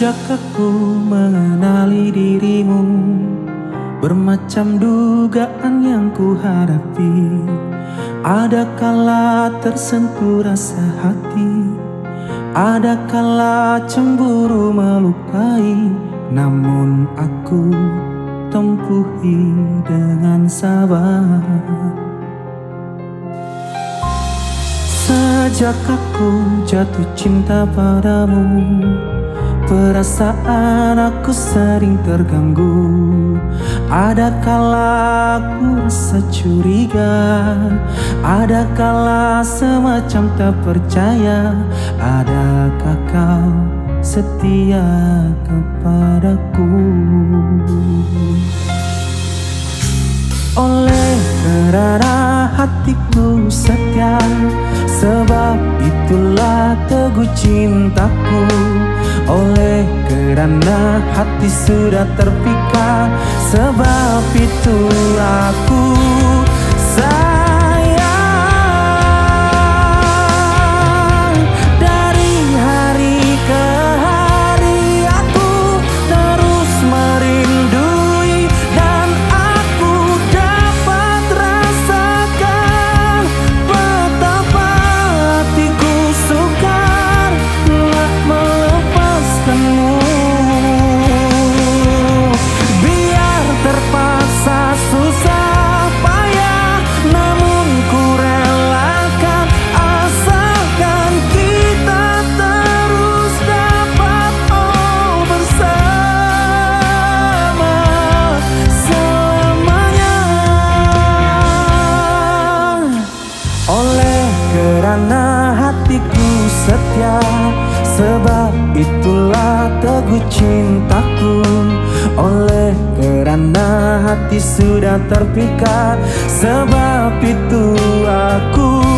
Sejak aku mengenali dirimu, bermacam dugaan yang ku hadapi. Ada kala tersentuh rasa hati, ada kala cemburu melukai. Namun aku tempuhi dengan sabar. Sejak aku jatuh cinta padamu, perasaan aku sering terganggu. Ada kala aku rasa curiga, ada kala semacam tak percaya. Adakah kau setia kepadaku? Oleh karena hatiku setia, sebab itulah teguh cintaku. Oleh karena hati sudah terpikat, sebab itu aku sayang. Dari hari ke hari aku terus merindui, dan aku dapat rasakan betapa hatiku sukar telah melepaskanmu. Biar terpaksa susah payah, namun ku relakan, asalkan kita terus dapat bersama selamanya. Oleh karena hatiku setia, sebab itulah teguh cintaku. Oleh karena hati sudah terpikat, sebab itu aku